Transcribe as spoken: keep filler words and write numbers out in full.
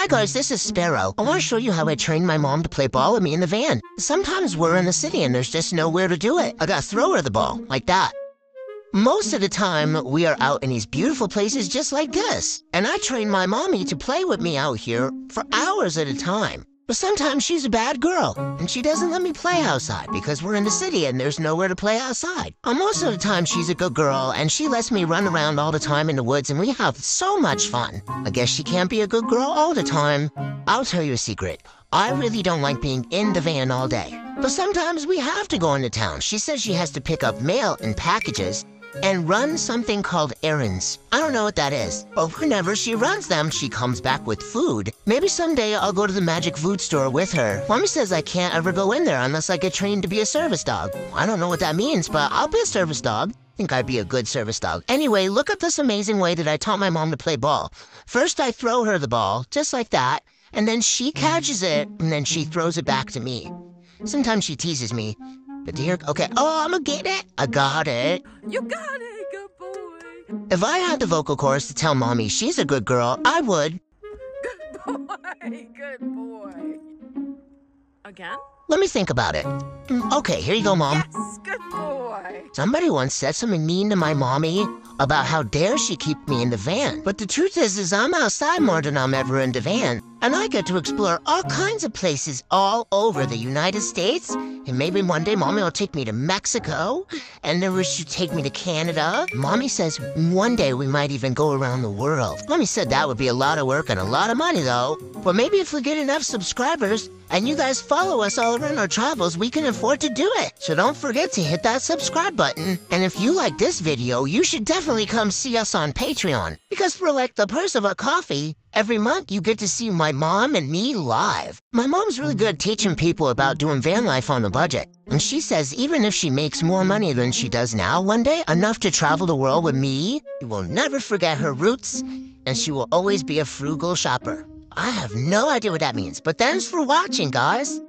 Hi guys, this is Sparrow. I want to show you how I trained my mom to play ball with me in the van. Sometimes we're in the city and there's just nowhere to do it. I gotta throw her the ball, like that. Most of the time, we are out in these beautiful places just like this. And I train my mommy to play with me out here for hours at a time. But sometimes she's a bad girl, and she doesn't let me play outside because we're in the city and there's nowhere to play outside. And most of the time she's a good girl, and she lets me run around all the time in the woods, and we have so much fun. I guess she can't be a good girl all the time. I'll tell you a secret. I really don't like being in the van all day. But sometimes we have to go into town. She says she has to pick up mail and packages and run something called errands. I don't know what that is, but whenever she runs them, she comes back with food. Maybe someday I'll go to the magic food store with her. Mommy says I can't ever go in there unless I get trained to be a service dog. I don't know what that means, but I'll be a service dog. I think I'd be a good service dog. Anyway, look up this amazing way that I taught my mom to play ball. First, I throw her the ball, just like that, and then she catches it, and then she throws it back to me. Sometimes she teases me. Dear, okay, oh, I'm gonna get it. I got it. You got it, good boy. If I had the vocal cords to tell mommy she's a good girl, I would. Good boy, good boy. Again? Let me think about it. Okay, here you go, Mom. Yes, good boy. Somebody once said something mean to my mommy about how dare she keep me in the van. But the truth is, is I'm outside more than I'm ever in the van. And I get to explore all kinds of places all over the United States. And maybe one day Mommy will take me to Mexico. And then she'll take me to Canada. Mommy says one day we might even go around the world. Mommy said that would be a lot of work and a lot of money though. But maybe if we get enough subscribers and you guys follow us all around our travels, we can afford to do it. So don't forget to hit that subscribe button. And if you like this video, you should definitely come see us on Patreon. Because for like the price of a coffee, every month, you get to see my mom and me live. My mom's really good at teaching people about doing van life on a budget. And she says even if she makes more money than she does now one day, enough to travel the world with me, she will never forget her roots, and she will always be a frugal shopper. I have no idea what that means, but thanks for watching, guys.